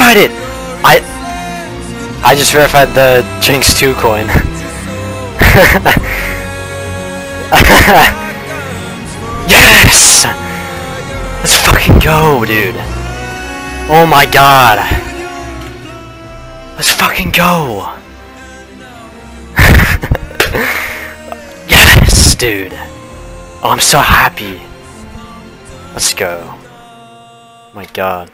verified it! I just verified the Jinx 2 coin. Yes! Let's fucking go, dude. Oh my god. Let's fucking go. Yes, dude. Oh, I'm so happy. Let's go. My god.